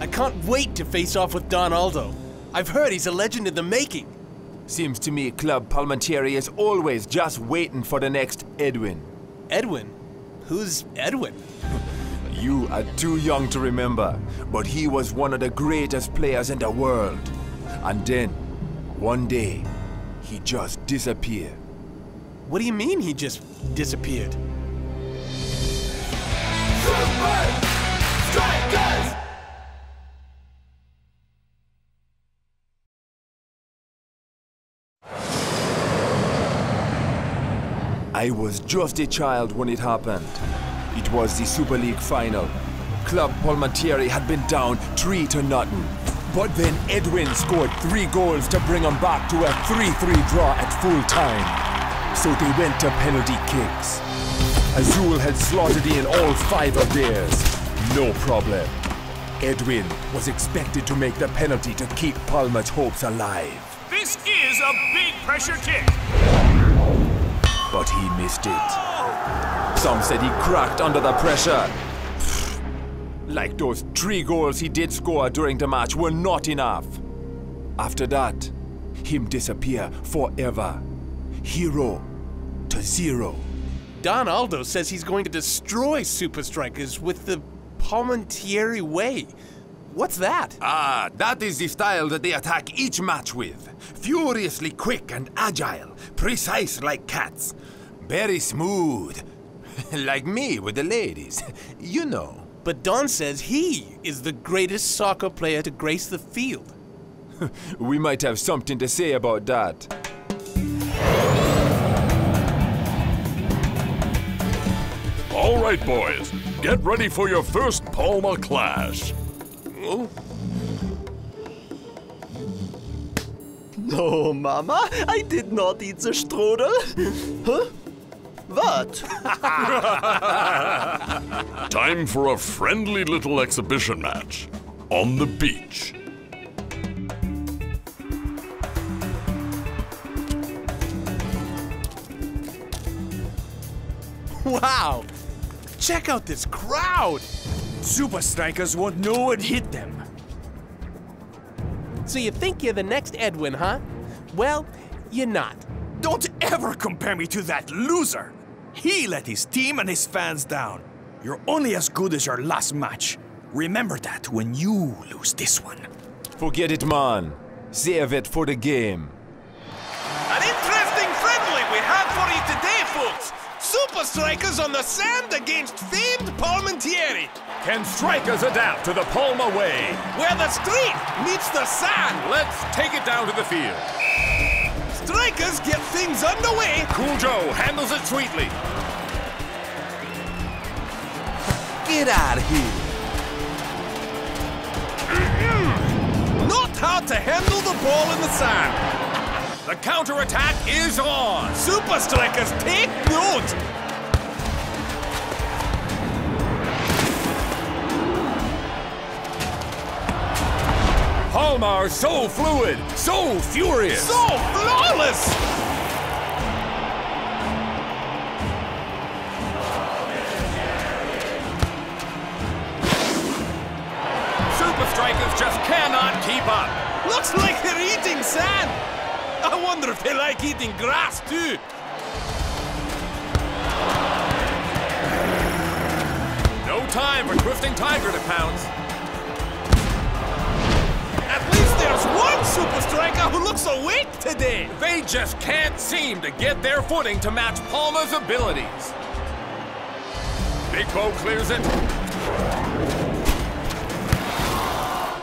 I can't wait to face off with Don Aldo. I've heard he's a legend in the making. Seems to me Club Palmentieri is always just waiting for the next Edwin. Edwin? Who's Edwin? You are too young to remember, but he was one of the greatest players in the world. And then, one day, he just disappeared. What do you mean he just disappeared? Supa Strikas! I was just a child when it happened. It was the Super League final. Club Palmentieri had been down 3-0. But then Edwin scored 3 goals to bring them back to a 3-3 draw at full time. So they went to penalty kicks. Azul had slotted in all 5 of theirs. No problem. Edwin was expected to make the penalty to keep Palmer's hopes alive. This is a big pressure kick. But he missed it. Some said he cracked under the pressure. Like those 3 goals he did score during the match were not enough. After that, him disappear forever. 0-0. Don Aldo says he's going to destroy Supa Strikas with the Palmentieri way. What's that? Ah, that is the style that they attack each match with. Furiously quick and agile, precise like cats. Very smooth. Like me with the ladies, you know. But Don says he is the greatest soccer player to grace the field. We might have something to say about that. All right, boys. Get ready for your first Palma clash. Oh. No, Mama, I did not eat the strudel. Huh? What? Time for a friendly little exhibition match on the beach. Wow! Check out this crowd! Supa Strikas won't know what hit them. So you think you're the next Edwin, huh? Well, you're not. Don't ever compare me to that loser! He let his team and his fans down. You're only as good as your last match. Remember that when you lose this one. Forget it, man. Save it for the game. An interesting friendly we have for you today, folks! Supa Strikas on the sand against famed Palmentieri. Can Strikers adapt to the Palma way? Where the street meets the sand. Let's take it down to the field. Strikers get things underway. Cool Joe handles it sweetly. Get out of here. Not how to handle the ball in the sand. The counter-attack is on! Supa Strikas, take note! Palmar so fluid, so furious! So flawless! Supa Strikas just cannot keep up! Looks like they're eating sand! I wonder if they like eating grass, too! No time for Twisting Tiger to pounce! At least there's one Supa Striker who looks awake today! They just can't seem to get their footing to match Palma's abilities! Big Bo clears it.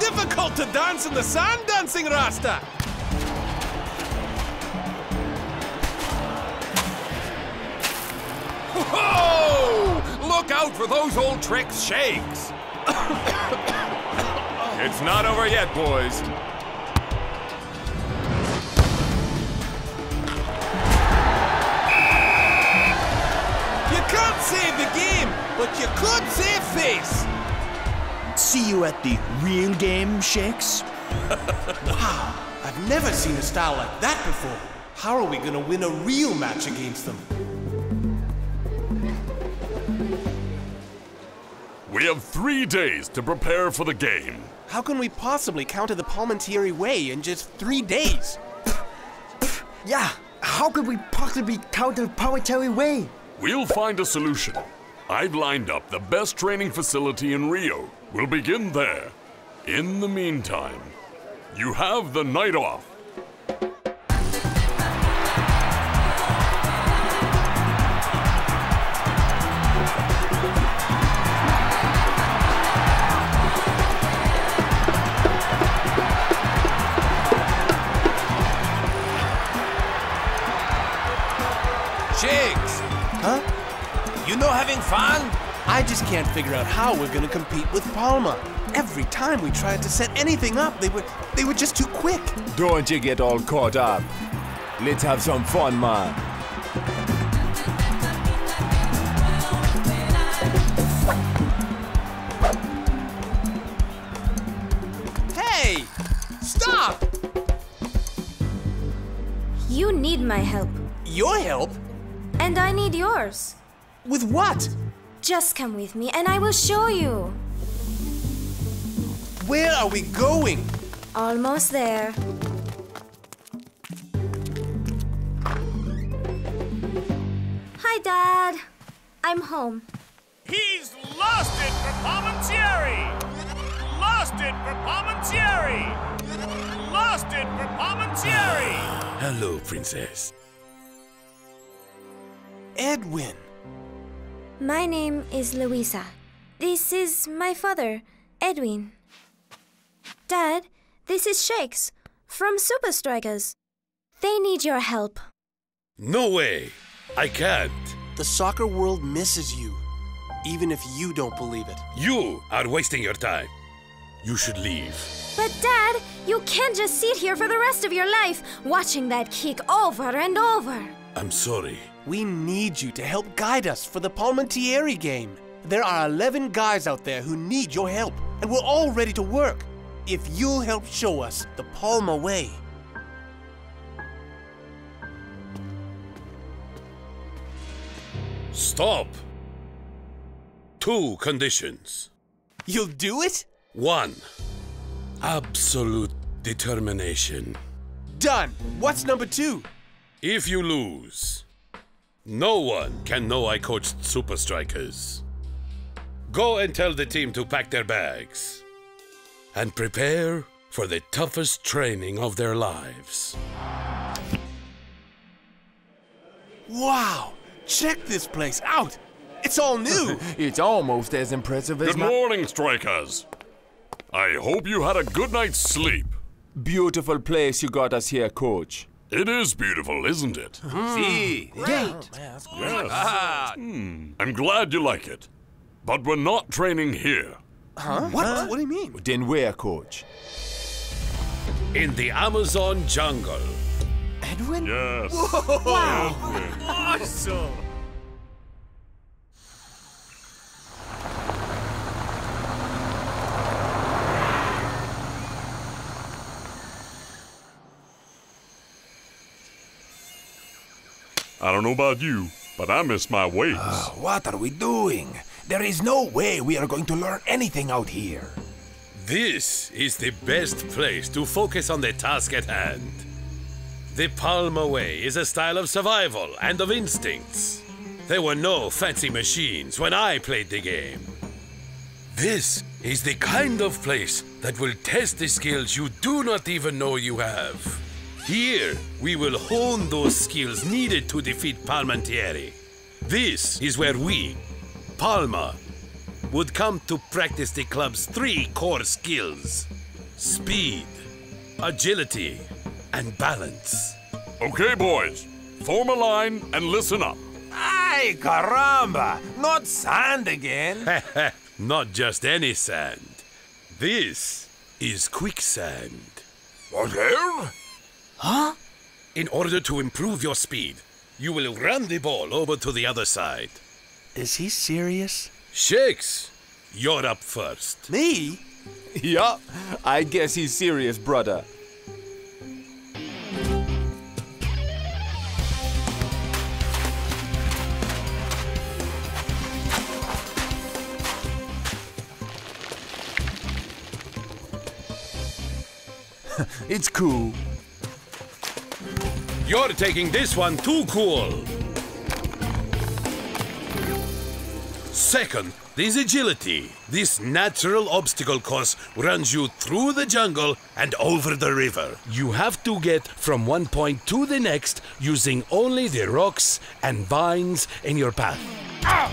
Difficult to dance in the sand, Dancing Rasta! Whoa! Look out for those old tricks, Shakes. It's not over yet, boys. You can't save the game, but you could save face. See you at the real game, Shakes. Wow, I've never seen a style like that before. How are we gonna win a real match against them? We have 3 days to prepare for the game. How can we possibly counter the Palmentieri way in just 3 days? Yeah, how could we possibly counter the Palmentieri way? We'll find a solution. I've lined up the best training facility in Rio. We'll begin there. In the meantime, you have the night off. Shakes! Huh? You know, having fun? I just can't figure out how we're gonna compete with Palma. Every time we tried to set anything up, they were just too quick. Don't you get all caught up. Let's have some fun, man. Hey! Stop! You need my help. Your help? And I need yours. With what? Just come with me and I will show you. Where are we going? Almost there. Hi, Dad. I'm home. He's lost it for Palmentieri! Lost it for Palmentieri! Lost it for Palmentieri! Hello, Princess. Edwin. My name is Luisa. This is my father, Edwin. Dad, this is Shakes from Supa Strikas. They need your help. No way. I can't. The soccer world misses you, even if you don't believe it. You are wasting your time. You should leave. But Dad, you can't just sit here for the rest of your life watching that kick over and over. I'm sorry. We need you to help guide us for the Palmentieri game. There are 11 guys out there who need your help, and we're all ready to work. If you'll help show us the Palma way. Stop! 2 conditions. You'll do it? 1. Absolute determination. Done! What's number 2? If you lose, no one can know I coached Supa Strikas. Go and tell the team to pack their bags and prepare for the toughest training of their lives. Wow! Check this place out! It's all new! It's almost as impressive as my— Good morning, Strikas! I hope you had a good night's sleep. Beautiful place you got us here, Coach. It is beautiful, isn't it? See, great. Yes. I'm glad you like it, but we're not training here. Huh? What? Huh? What do you mean? Then where, Coach? In the Amazon jungle. Edwin? Yes. Whoa. Wow. Edwin. Awesome. I don't know about you, but I miss my weights. What are we doing? There is no way we are going to learn anything out here. This is the best place to focus on the task at hand. The Palma way is a style of survival and of instincts. There were no fancy machines when I played the game. This is the kind of place that will test the skills you do not even know you have. Here, we will hone those skills needed to defeat Palmentieri. This is where we, Palma, would come to practice the club's 3 core skills. Speed, agility, and balance. Okay, boys. Form a line and listen up. Ay, caramba! Not sand again. Not just any sand. This is quicksand. What hell? Huh? In order to improve your speed, you will run the ball over to the other side. Is he serious? Shakes, you're up first. Me? Yeah, I guess he's serious, brother. It's cool. You're taking this one too cool. Second, this agility. This natural obstacle course runs you through the jungle and over the river. You have to get from one point to the next using only the rocks and vines in your path. Ah!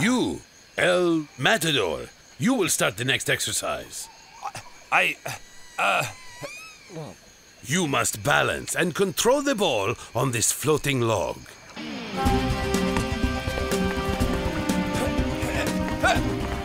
You, El Matador, you will start the next exercise. You must balance and control the ball on this floating log.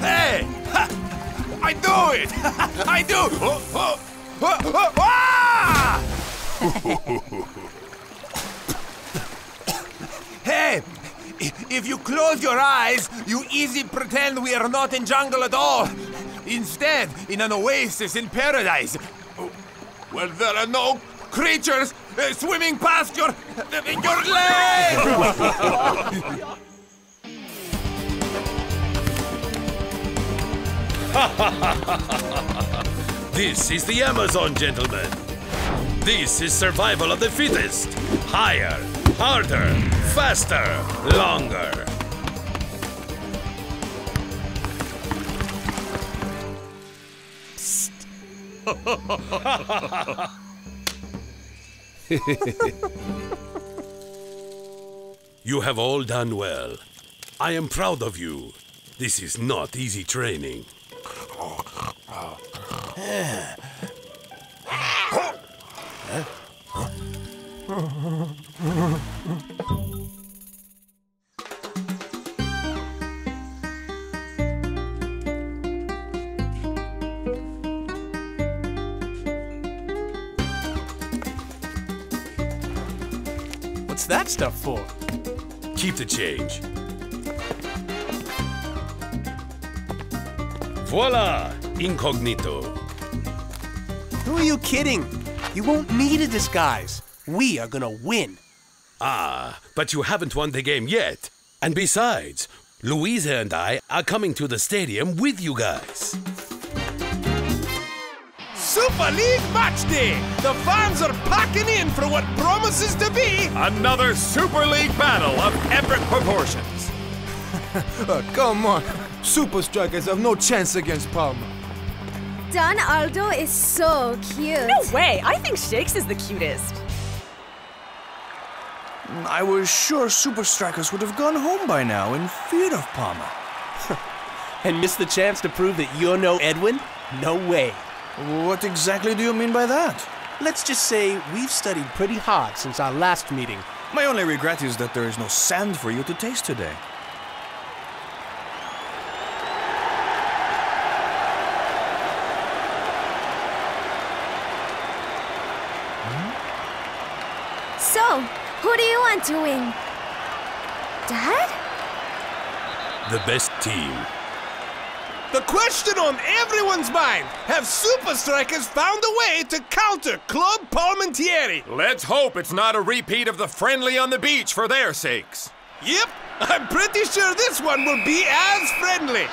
Hey! I do it! I do! Hey! If you close your eyes, you easy pretend we are not in jungle at all. Instead, in an oasis in paradise, where there are no creatures swimming past your legs. This is the Amazon, gentlemen. This is survival of the fittest. Higher, harder, faster, longer. You have all done well. I am proud of you. This is not easy training. What's that stuff for? Keep the change. Voila, incognito. Who are you kidding? You won't need a disguise. We are gonna win. Ah, but you haven't won the game yet. And besides, Luisa and I are coming to the stadium with you guys. Super League Match Day! The fans are packing in for what promises to be another Super League battle of epic proportions. Oh, come on. Supa Strikas have no chance against Palma. Don Aldo is so cute. No way! I think Shakes is the cutest. I was sure Supa Strikas would have gone home by now in fear of Palma. And missed the chance to prove that you're no Edwin? No way. What exactly do you mean by that? Let's just say we've studied pretty hard since our last meeting. My only regret is that there is no sand for you to taste today. So, who do you want to win? Dad? The best team. The question on everyone's mind, have Supa Strikas found a way to counter Club Palmentieri? Let's hope it's not a repeat of the friendly on the beach for their sakes. Yep, I'm pretty sure this one will be as friendly.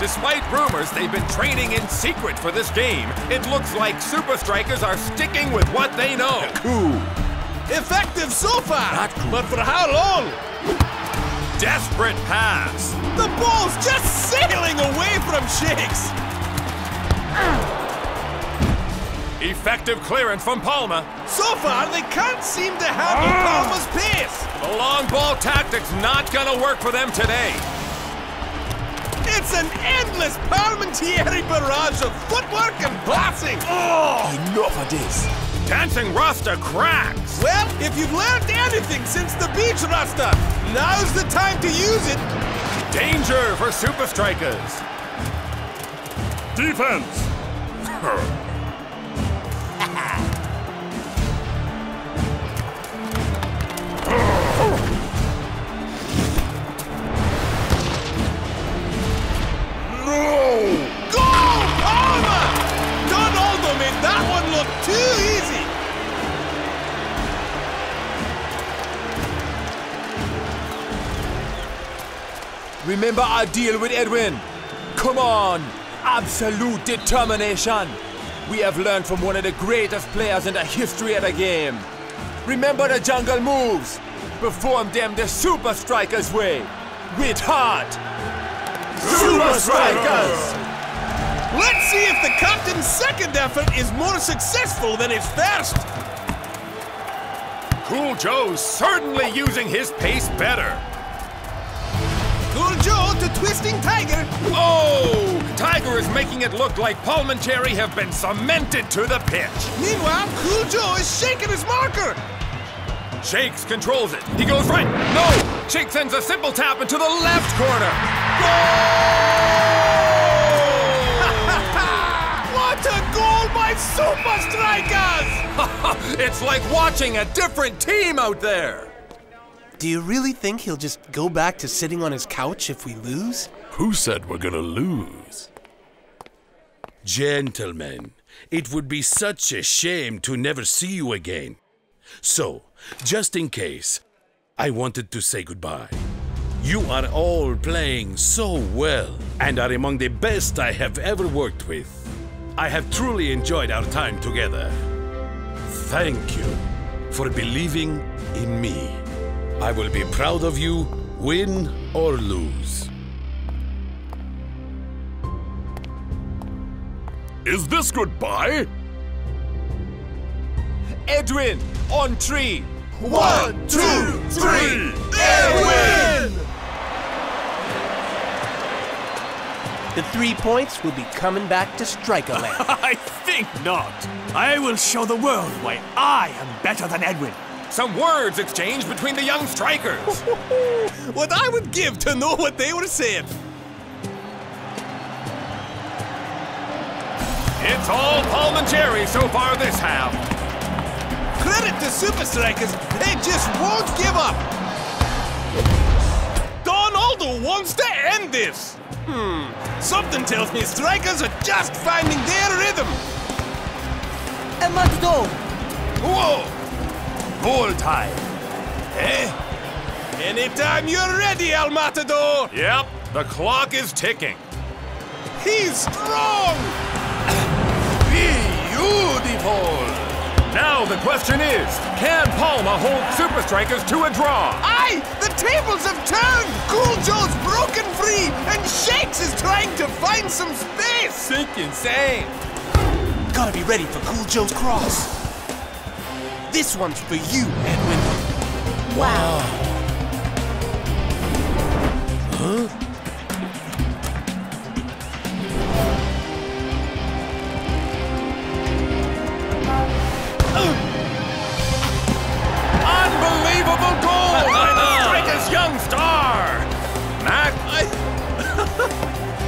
Despite rumors they've been training in secret for this game, it looks like Supa Strikas are sticking with what they know. Cool. Effective so far. Not cool. But for how long? Desperate pass. The ball's just sailing away from Shakes. Effective clearance from Palma. So far, they can't seem to handle Palma's pace. The long ball tactic's not gonna work for them today. It's an endless Palmentieri barrage of footwork and passing! Oh, enough of this! Dancing Rasta cracks! Well, if you've learned anything since the beach, Rasta, Now's the time to use it. Danger for Supa Strikas. Defense. No! Goal! Palma! Don Aldo made that one look too easy. Remember our deal with Edwin. Come on! Absolute determination. We have learned from one of the greatest players in the history of the game. Remember the jungle moves. Perform them the Supa Strikas way. With heart. Supa Strikas! Let's see if the captain's second effort is more successful than his first. Cool Joe's certainly using his pace better. Cool Joe to Twisting Tiger. Oh! Tiger is making it look like Palmentieri have been cemented to the pitch. Meanwhile, Cool Joe is shaking his marker. Shakes controls it. He goes right. No! Shakes sends a simple tap into the left corner. Goal! What a goal by Supa Strikas! It's like watching a different team out there. Do you really think he'll just go back to sitting on his couch if we lose? Who said we're gonna lose? Gentlemen, it would be such a shame to never see you again. So, just in case, I wanted to say goodbye. You are all playing so well and are among the best I have ever worked with. I have truly enjoyed our time together. Thank you for believing in me. I will be proud of you, win or lose. Is this goodbye? Edwin, on three. 1, 2, 3, Edwin! The 3 points will be coming back to Striker Land. I think not. I will show the world why I am better than Edwin. Some words exchanged between the young strikers. What I would give to know what they were saying. It's all Palmentieri so far this half. Credit to Supa Strikas, they just won't give up. Don Aldo wants to end this. Something tells me strikers are just finding their rhythm. El Matador. Whoa. Goal time. Eh? Anytime you're ready, El Matador. Yep, the clock is ticking. He's strong. Beautiful. Now the question is, can Palma hold Supa Strikas to a draw? Aye, the tables have turned. Cool Joe's broken free, and Shakes is trying to find some space. Sick insane. Gotta be ready for Cool Joe's cross. This one's for you, Edwin. Wow. Huh? Unbelievable goal by the Strikas' young star. Mac.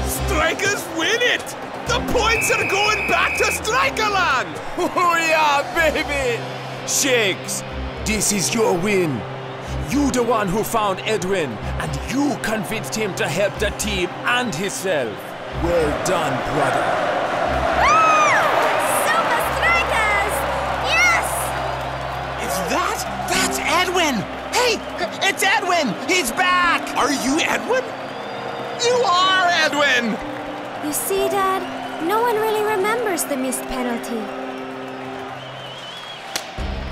Strikas win it. The points are going back to Strikerland. Oh yeah, baby. Shakes, this is your win. You the one who found Edwin, and you convinced him to help the team and himself. Well done, brother. Oh, Supa Strikas! Yes! Is that's Edwin! Hey, it's Edwin! He's back! Are you Edwin? You are Edwin! You see, Dad, no one really remembers the missed penalty.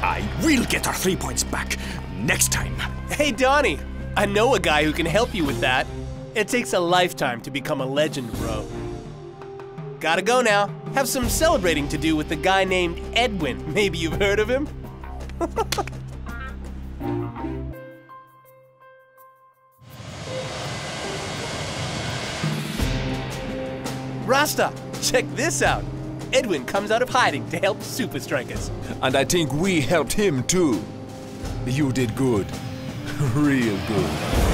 I will get our 3 points back next time. Hey, Donnie, I know a guy who can help you with that. It takes a lifetime to become a legend, bro. Gotta go now. Have some celebrating to do with a guy named Edwin. Maybe you've heard of him? Rasta, check this out. Edwin comes out of hiding to help Supa Strikas. And I think we helped him too. You did good. Real good.